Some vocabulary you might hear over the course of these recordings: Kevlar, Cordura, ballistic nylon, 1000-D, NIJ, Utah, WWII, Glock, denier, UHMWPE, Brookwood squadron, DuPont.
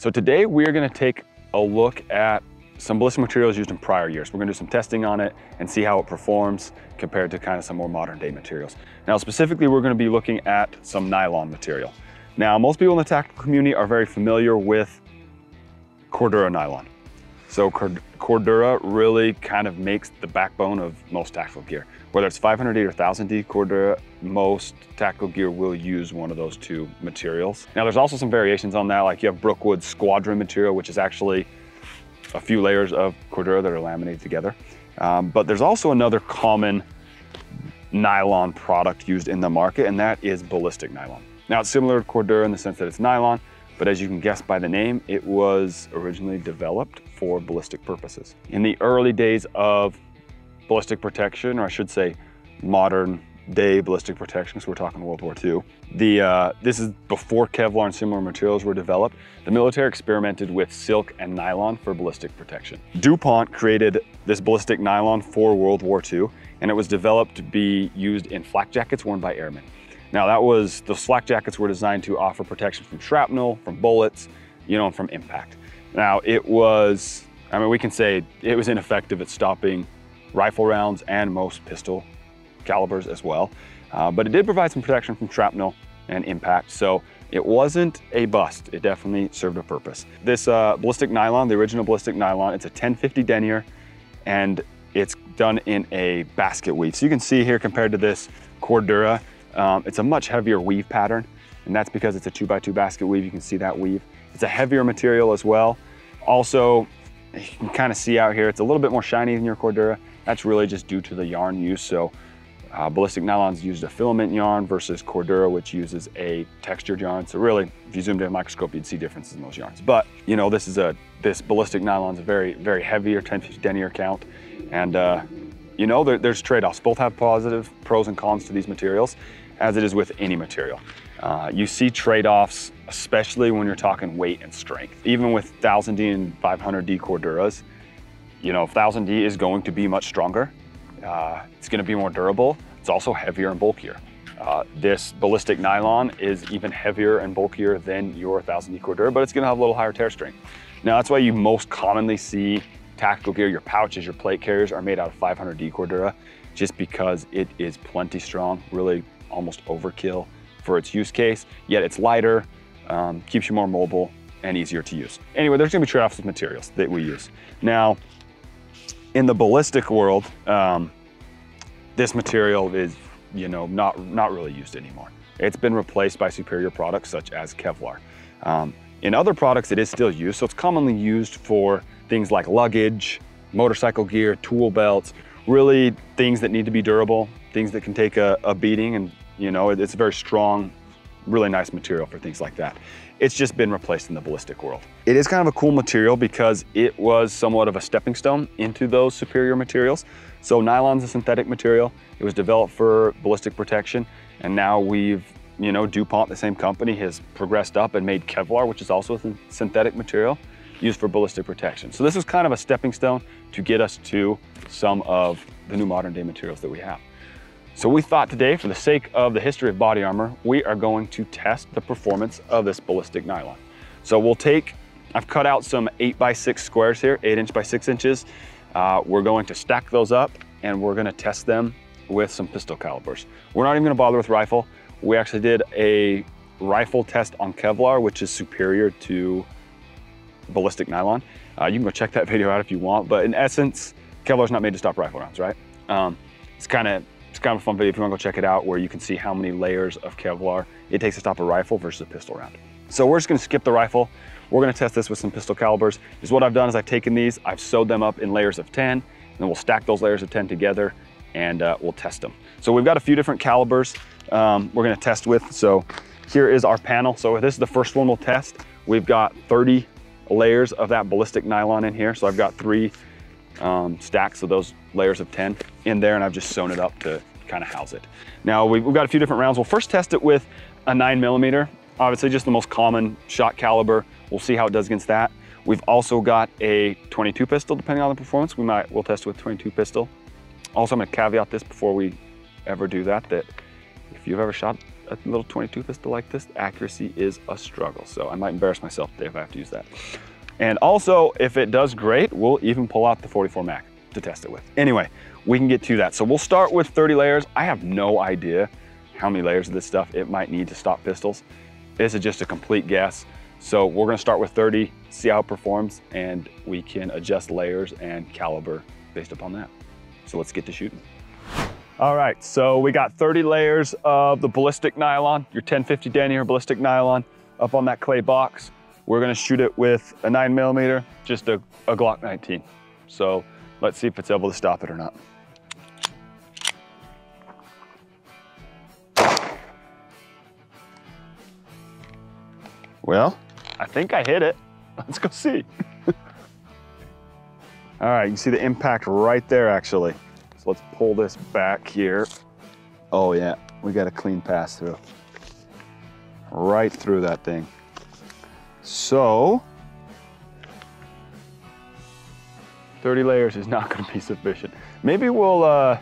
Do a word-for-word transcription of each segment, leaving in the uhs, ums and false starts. So today we are going to take a look at some ballistic materials used in prior years. We're going to do some testing on it and see how it performs compared to kind of some more modern day materials. Now specifically, we're going to be looking at some nylon material. Now most people in the tactical community are very familiar with Cordura nylon. So Cordura really kind of makes the backbone of most tactical gear. Whether it's five hundred D or one thousand D Cordura, most tactical gear will use one of those two materials. Now there's also some variations on that, like you have Brookwood squadron material, which is actually a few layers of Cordura that are laminated together. Um, but there's also another common nylon product used in the market, and that is ballistic nylon. Now it's similar to Cordura in the sense that it's nylon, but as you can guess by the name, it was originally developed for ballistic purposes. In the early days of ballistic protection, or I should say modern day ballistic protection, because we're talking World War Two, the, uh, this is before Kevlar and similar materials were developed, the military experimented with silk and nylon for ballistic protection. DuPont created this ballistic nylon for World War Two, and it was developed to be used in flak jackets worn by airmen. Now that was, the flak jackets were designed to offer protection from shrapnel, from bullets, you know, and from impact. Now it was, I mean, we can say it was ineffective at stopping rifle rounds and most pistol calibers as well. Uh, but it did provide some protection from shrapnel and impact. So it wasn't a bust. It definitely served a purpose. This uh, ballistic nylon, the original ballistic nylon, it's a ten fifty denier, and it's done in a basket weave. So you can see here compared to this Cordura, Um, it's a much heavier weave pattern, and that's because it's a two by two basket weave. You can see that weave. It's a heavier material as well. Also, you can kind of see out here, it's a little bit more shiny than your Cordura. That's really just due to the yarn use. So uh, ballistic nylons used a filament yarn versus Cordura, which uses a textured yarn. So really, if you zoomed in a microscope, you'd see differences in those yarns. But you know, this is a, this ballistic nylon's a very, very heavier ten fifty denier count. And uh, you know, there, there's trade-offs. Both have positive pros and cons to these materials, as it is with any material. Uh, you see trade-offs, especially when you're talking weight and strength. Even with one thousand D and five hundred D Corduras, you know, one thousand D is going to be much stronger. Uh, it's gonna be more durable. It's also heavier and bulkier. Uh, this ballistic nylon is even heavier and bulkier than your one thousand D Cordura, but it's gonna have a little higher tear strength. Now, that's why you most commonly see tactical gear, your pouches, your plate carriers are made out of five hundred D Cordura, just because it is plenty strong, really almost overkill for its use case, yet it's lighter, um, keeps you more mobile and easier to use. Anyway, there's gonna be trade-offs with materials that we use. Now, in the ballistic world, um, this material is, you know, not, not really used anymore. It's been replaced by superior products such as Kevlar. Um, in other products, it is still used, so it's commonly used for things like luggage, motorcycle gear, tool belts, really things that need to be durable, things that can take a, a beating, and you know, it, it's a very strong, really nice material for things like that. It's just been replaced in the ballistic world. It is kind of a cool material because it was somewhat of a stepping stone into those superior materials. So nylon's a synthetic material. It was developed for ballistic protection, and now we've, you know, DuPont, the same company, has progressed up and made Kevlar, which is also a synthetic material used for ballistic protection. So this was kind of a stepping stone to get us to some of the new modern day materials that we have. So we thought today, for the sake of the history of body armor, we are going to test the performance of this ballistic nylon. So we'll take, I've cut out some eight by six squares here, eight inch by six inches. Uh, we're going to stack those up, and we're gonna test them with some pistol calibers. We're not even gonna bother with rifle. We actually did a rifle test on Kevlar, which is superior to ballistic nylon. Uh, you can go check that video out if you want, but in essence, Kevlar's not made to stop rifle rounds, right? Um, it's kind of it's kind of a fun video if you want to go check it out, where you can see how many layers of Kevlar it takes to stop a rifle versus a pistol round. So we're just going to skip the rifle. We're going to test this with some pistol calibers. Is what I've done is I've taken these, I've sewed them up in layers of ten, and then we'll stack those layers of ten together, and uh, we'll test them. So we've got a few different calibers um, we're going to test with. So here is our panel. So this is the first one we'll test. We've got thirty layers of that ballistic nylon in here. So I've got three um, stacks of those layers of ten in there, and I've just sewn it up to kind of house it. Now we've, we've got a few different rounds. We'll first test it with a nine millimeter, obviously just the most common shot caliber. We'll see how it does against that. We've also got a twenty-two pistol, depending on the performance. We might, we'll test it with twenty-two pistol. Also, I'm gonna caveat this before we ever do that, that if you've ever shot a little twenty-two pistol like this, accuracy is a struggle. So I might embarrass myself today if I have to use that. And also, if it does great, we'll even pull out the forty-four Mac to test it with. Anyway, we can get to that. So we'll start with thirty layers. I have no idea how many layers of this stuff it might need to stop pistols. This is just a complete guess. So we're gonna start with thirty, see how it performs, and we can adjust layers and caliber based upon that. So let's get to shooting. All right, so we got thirty layers of the ballistic nylon, your ten fifty denier ballistic nylon up on that clay box. We're gonna shoot it with a nine millimeter, just a, a Glock nineteen. So let's see if it's able to stop it or not. Well, I think I hit it. Let's go see. All right, you can see the impact right there actually. So let's pull this back here. Oh yeah, we got a clean pass through. Right through that thing. So, thirty layers is not gonna be sufficient. Maybe we'll, uh,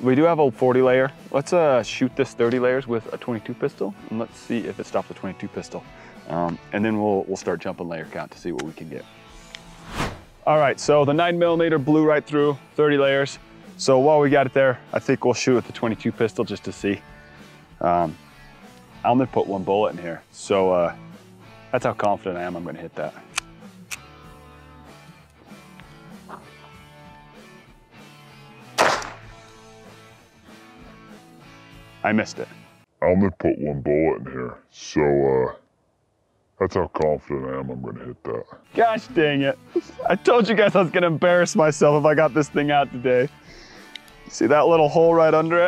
we do have a forty layer. Let's uh, shoot this thirty layers with a twenty-two pistol and let's see if it stops the twenty-two pistol. Um, and then we'll, we'll start jumping layer count to see what we can get. All right, so the nine millimeter blew right through thirty layers. So while we got it there, I think we'll shoot with the twenty-two pistol just to see. Um, I'm gonna put one bullet in here. So uh, that's how confident I am I'm gonna hit that. I missed it. I'm gonna put one bullet in here. So uh, that's how confident I am I'm gonna hit that. Gosh dang it. I told you guys I was gonna embarrass myself if I got this thing out today. See that little hole right under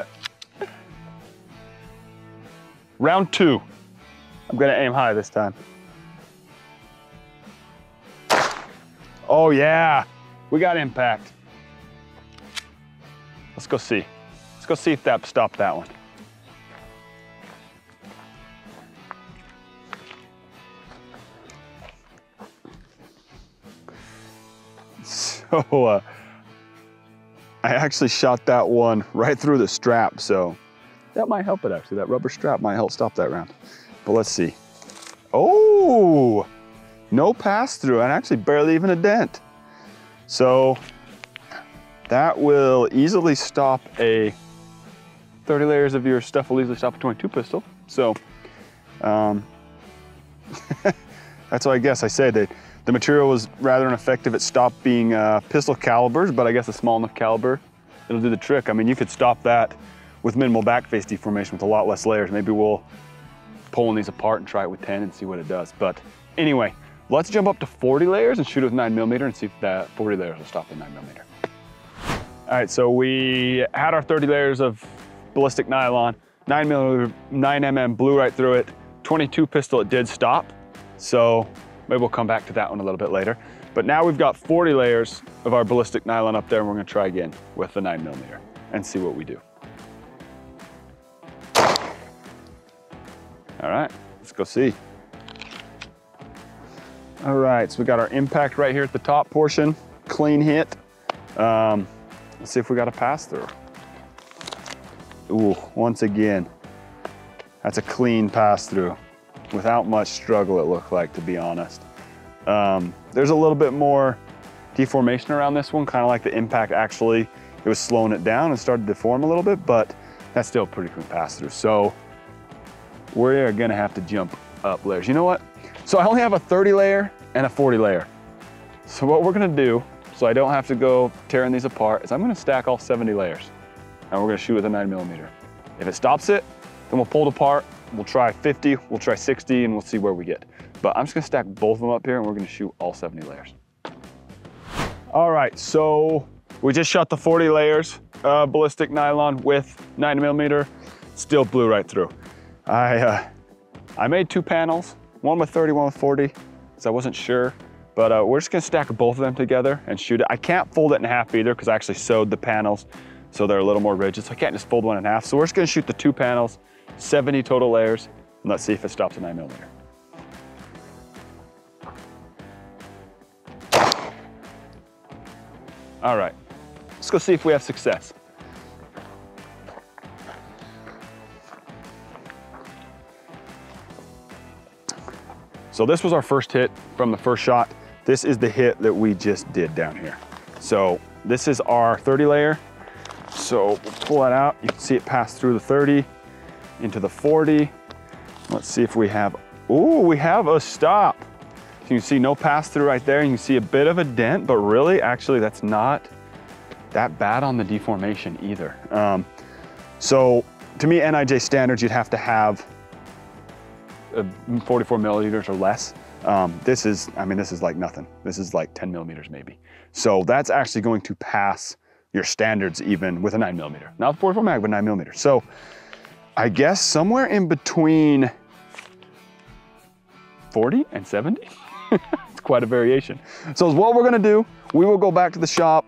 it? Round two. I'm gonna aim high this time. Oh yeah, we got impact. Let's go see. Let's go see if that stopped that one. So uh, I actually shot that one right through the strap, so that might help it actually. That rubber strap might help stop that round. But let's see. Oh, no pass through and actually barely even a dent. So that will easily stop a thirty layers of your stuff will easily stop a twenty-two pistol. So um, that's why I guess I said that. The material was rather ineffective at stopping uh, pistol calibers, but I guess a small enough caliber, it'll do the trick. I mean, you could stop that with minimal backface deformation with a lot less layers. Maybe we'll pull these apart and try it with ten and see what it does. But anyway, let's jump up to forty layers and shoot it with nine millimeter and see if that forty layers will stop the nine millimeter. All right, so we had our thirty layers of ballistic nylon, nine millimeter, nine millimeter blew right through it, twenty-two pistol it did stop. So maybe we'll come back to that one a little bit later. But now we've got forty layers of our ballistic nylon up there and we're gonna try again with the nine millimeter and see what we do. All right, let's go see. All right, so we got our impact right here at the top portion, clean hit. Um, let's see if we got a pass through. Ooh, once again, that's a clean pass through. Without much struggle, it looked like, to be honest. Um, there's a little bit more deformation around this one, kind of like the impact actually, it was slowing it down and started to deform a little bit, but that's still a pretty good pass through. So we're gonna have to jump up layers. You know what? So I only have a thirty layer and a forty layer. So what we're gonna do, so I don't have to go tearing these apart, is I'm gonna stack all seventy layers and we're gonna shoot with a nine millimeter. If it stops it, then we'll pull it apart. We'll try fifty, we'll try sixty, and we'll see where we get. But I'm just gonna stack both of them up here and we're gonna shoot all seventy layers. All right, so we just shot the forty layers uh, ballistic nylon with nine millimeter, still blew right through. I, uh, I made two panels, one with thirty, one with forty, so I wasn't sure. But uh, we're just gonna stack both of them together and shoot it. I can't fold it in half either because I actually sewed the panels so they're a little more rigid, so I can't just fold one in half. So we're just gonna shoot the two panels, seventy total layers, and let's see if it stops a nine millimeter. All right, let's go see if we have success. So this was our first hit from the first shot. This is the hit that we just did down here. So this is our thirty layer. So we'll pull that out. You can see it pass through the thirty into the forty. Let's see if we have, ooh, we have a stop. You can see no pass through right there. You can see a bit of a dent, but really, actually, that's not that bad on the deformation either. Um, so to me, N I J standards, you'd have to have forty-four millimeters or less. Um, this is, I mean, this is like nothing. This is like ten millimeters maybe. So that's actually going to pass your standards even with a nine millimeter, not forty-four mag, but nine millimeter. So I guess somewhere in between forty and seventy, it's quite a variation. So what we're gonna do, we will go back to the shop.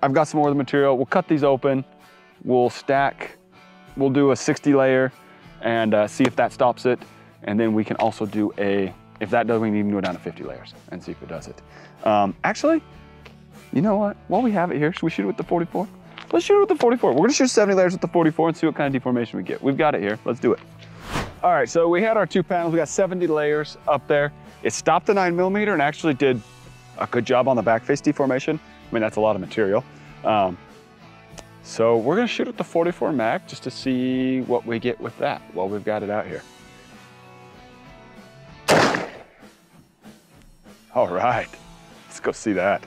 I've got some more of the material. We'll cut these open. We'll stack, we'll do a sixty layer and uh, see if that stops it. And then we can also do a, if that doesn't, we can even go down to fifty layers and see if it does it. Um, actually, you know what? While we have it here, should we shoot it with the forty-four? Let's shoot it with the forty-four. We're gonna shoot seventy layers with the forty-four and see what kind of deformation we get. We've got it here, let's do it. All right, so we had our two panels. We got seventy layers up there. It stopped the nine millimeter and actually did a good job on the back face deformation. I mean, that's a lot of material. Um, so we're gonna shoot with the forty-four mag just to see what we get with that while we've got it out here. All right, let's go see that.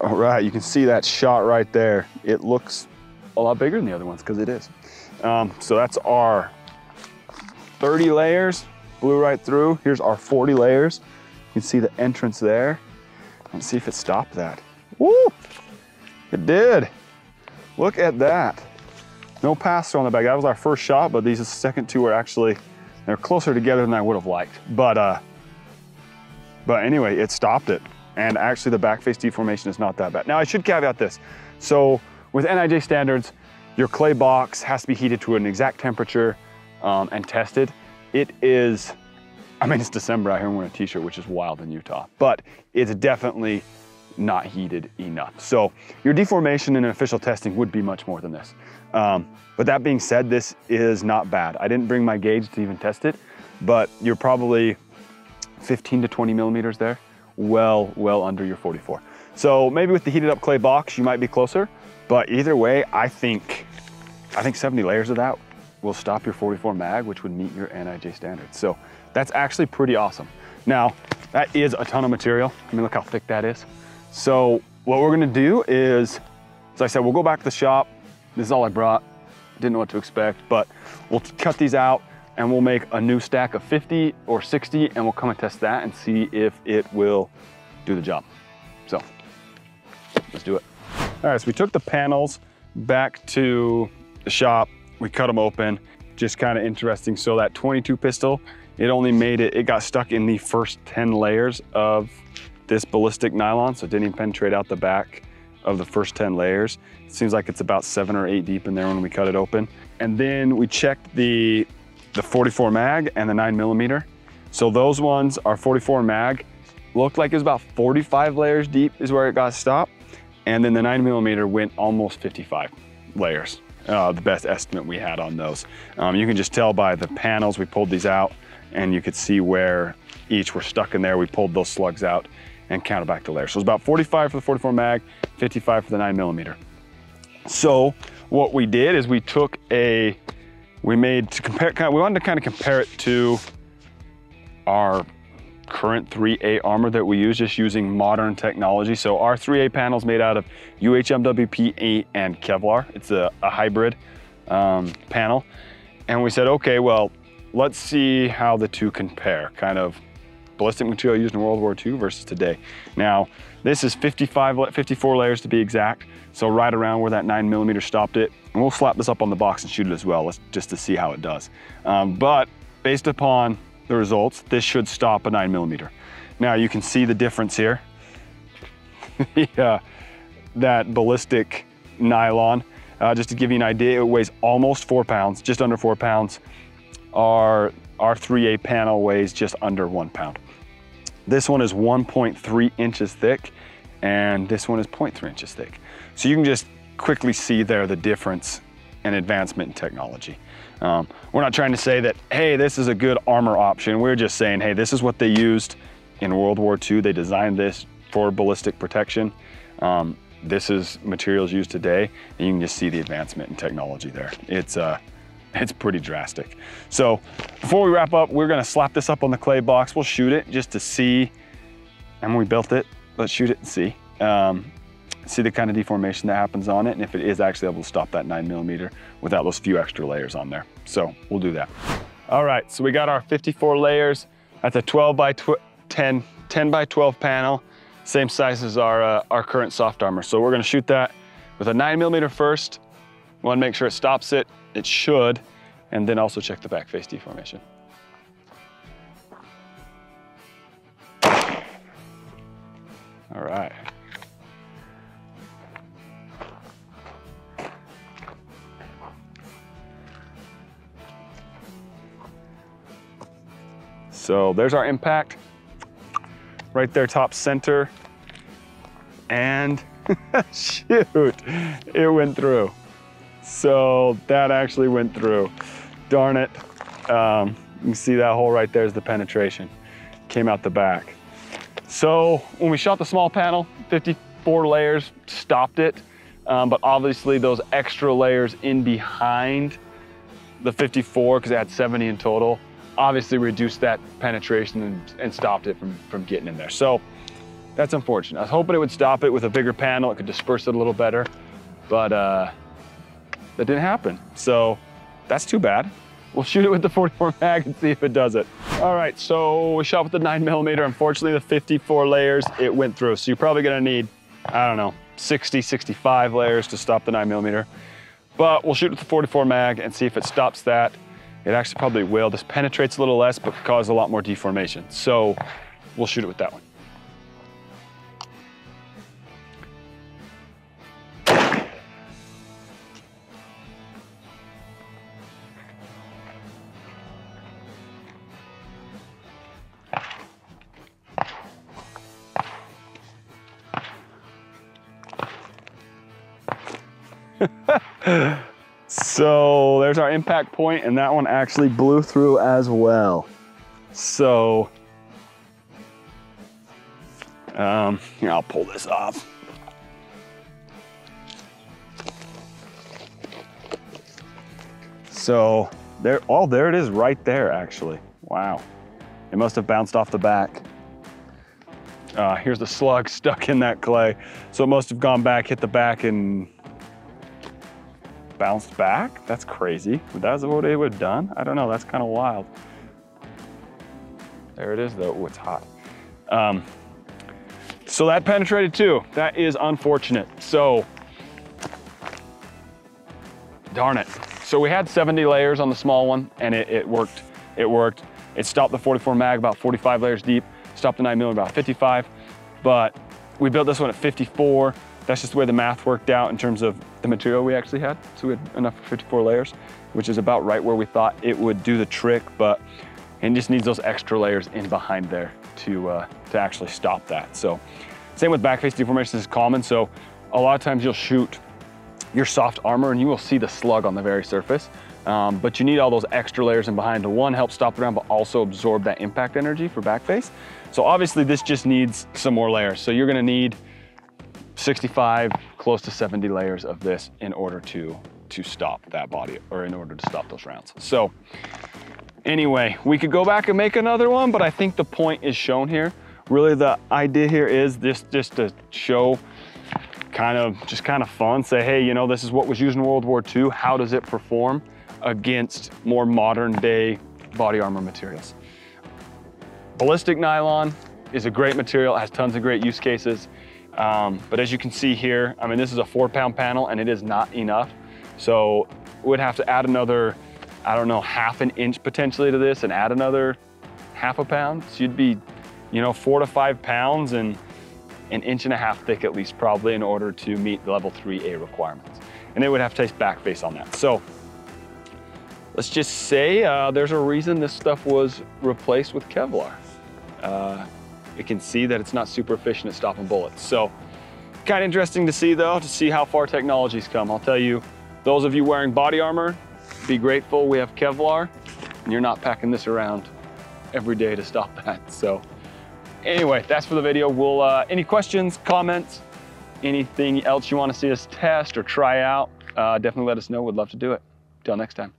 All right, you can see that shot right there. It looks a lot bigger than the other ones because it is. Um, so that's our thirty layers, blew right through. Here's our forty layers. You can see the entrance there. Let's see if it stopped that. Woo, it did. Look at that. No pass through on the back. That was our first shot, but these second two are actually, they're closer together than I would have liked. But uh, but anyway, it stopped it. And actually the back face deformation is not that bad. Now I should caveat this. So with N I J standards, your clay box has to be heated to an exact temperature um, and tested. It is, I mean, it's December out here and we're in a t-shirt, which is wild in Utah, but it's definitely not heated enough. So your deformation in an official testing would be much more than this. Um, but that being said, this is not bad. I didn't bring my gauge to even test it, but you're probably fifteen to twenty millimeters there, well, well under your forty-four. So maybe with the heated up clay box, you might be closer, but either way, I think, I think seventy layers of that will stop your forty-four mag, which would meet your N I J standards. So that's actually pretty awesome. Now, that is a ton of material. I mean, look how thick that is. So what we're gonna do is, as I said, we'll go back to the shop. This is all I brought. Didn't know what to expect, but we'll cut these out and we'll make a new stack of fifty or sixty and we'll come and test that and see if it will do the job. So let's do it. All right, so we took the panels back to the shop. We cut them open, just kind of interesting. So that twenty-two pistol, it only made it, it got stuck in the first ten layers of this ballistic nylon, so it didn't even penetrate out the back of the first ten layers. It seems like it's about seven or eight deep in there when we cut it open. And then we checked the, the forty-four mag and the nine millimeter. So those ones, our forty-four mag, looked like it was about forty-five layers deep is where it got stopped. And then the nine millimeter went almost fifty-five layers, uh, the best estimate we had on those. Um, you can just tell by the panels, we pulled these out and you could see where each were stuck in there. We pulled those slugs out and counted back to layers. So it's about forty-five for the forty-four mag, fifty-five for the nine millimeter. So what we did is we took a, we made to compare, we wanted to kind of compare it to our current three A armor that we use, just using modern technology. So our three A panel's made out of U H M W P E and Kevlar. It's a, a hybrid um, panel. And we said, okay, well, let's see how the two compare, kind of ballistic material used in World War Two versus today. Now, this is fifty-five, fifty-four layers to be exact. So right around where that nine millimeter stopped it. And we'll slap this up on the box and shoot it as well, let's, just to see how it does. Um, but based upon the results, this should stop a nine millimeter. Now you can see the difference here. the, uh, that ballistic nylon, uh, just to give you an idea, it weighs almost four pounds, just under four pounds. Our, our three A panel weighs just under one pound. This one is one point three inches thick and this one is zero point three inches thick. So you can just quickly see there the difference in advancement in technology. Um, we're not trying to say that, hey, this is a good armor option. We're just saying, hey, this is what they used in World War Two. They designed this for ballistic protection. Um, this is materials used today, and you can just see the advancement in technology there. It's uh, it's pretty drastic. So before we wrap up, we're gonna slap this up on the clay box. We'll shoot it just to see, and we built it, let's shoot it and see. Um, see the kind of deformation that happens on it, and if it is actually able to stop that nine millimeter without those few extra layers on there. So we'll do that. All right, so we got our fifty-four layers. That's a twelve by ten, ten by twelve panel, same size as our, uh, our current soft armor. So we're gonna shoot that with a nine millimeter first. We wanna make sure it stops it, it should, and then also check the back face deformation. All right. So there's our impact, right there top center, and shoot, it went through. So that actually went through, darn it. Um, you can see that hole right there is the penetration, came out the back. So when we shot the small panel, fifty-four layers stopped it, um, but obviously those extra layers in behind the fifty-four, because it had seventy in total, obviously reduced that penetration and, and stopped it from, from getting in there. So that's unfortunate. I was hoping it would stop it with a bigger panel. It could disperse it a little better, but uh, that didn't happen. So that's too bad. We'll shoot it with the forty-four mag and see if it does it. All right, so we shot with the nine millimeter. Unfortunately, the fifty-four layers, it went through. So you're probably gonna need, I don't know, sixty, sixty-five layers to stop the nine millimeter. But we'll shoot with the forty-four mag and see if it stops that. It actually probably will. This penetrates a little less, but could cause a lot more deformation. So we'll shoot it with that one. So there's our impact point, and that one actually blew through as well. So, um, here, I'll pull this off. So there, oh, there it is right there actually. Wow. It must've bounced off the back. Uh, here's the slug stuck in that clay. So it must've gone back, hit the back, and bounced back? That's crazy. That's what it would have done? I don't know, that's kind of wild. There it is though, ooh, it's hot. Um, so that penetrated too. That is unfortunate. So, darn it. So we had seventy layers on the small one, and it, it worked, it worked. It stopped the forty-four mag about forty-five layers deep, stopped the nine millimeter about fifty-five, but we built this one at fifty-four. That's just the way the math worked out in terms of the material we actually had. So we had enough for fifty-four layers, which is about right where we thought it would do the trick, but it just needs those extra layers in behind there to uh, to actually stop that. So same with back face deformation is common. So a lot of times you'll shoot your soft armor and you will see the slug on the very surface, um, but you need all those extra layers in behind to, one, help stop it around, but also absorb that impact energy for back face. So obviously this just needs some more layers. So you're gonna need sixty-five, close to seventy layers of this in order to, to stop that body, or in order to stop those rounds. So anyway, we could go back and make another one, but I think the point is shown here. Really the idea here is this just to show kind of, just kind of fun, say, hey, you know, this is what was used in World War Two. How does it perform against more modern day body armor materials? Ballistic nylon is a great material. It has tons of great use cases. Um, but as you can see here, I mean, this is a four pound panel and it is not enough. So we'd have to add another, I don't know, half an inch potentially to this, and add another half a pound. So you'd be, you know, four to five pounds and an inch and a half thick at least probably in order to meet the level three A requirements. And they would have to taste back face on that. So let's just say uh, there's a reason this stuff was replaced with Kevlar. Uh, It can see that it's not super efficient at stopping bullets. So Kind of interesting to see though, to see how far technology's come. I'll tell you, those of you wearing body armor, be grateful we have Kevlar, and you're not packing this around every day to stop that. So anyway, that's for the video. We'll, uh, any questions, comments, anything else you want to see us test or try out, uh, definitely let us know. We'd love to do it. Till next time.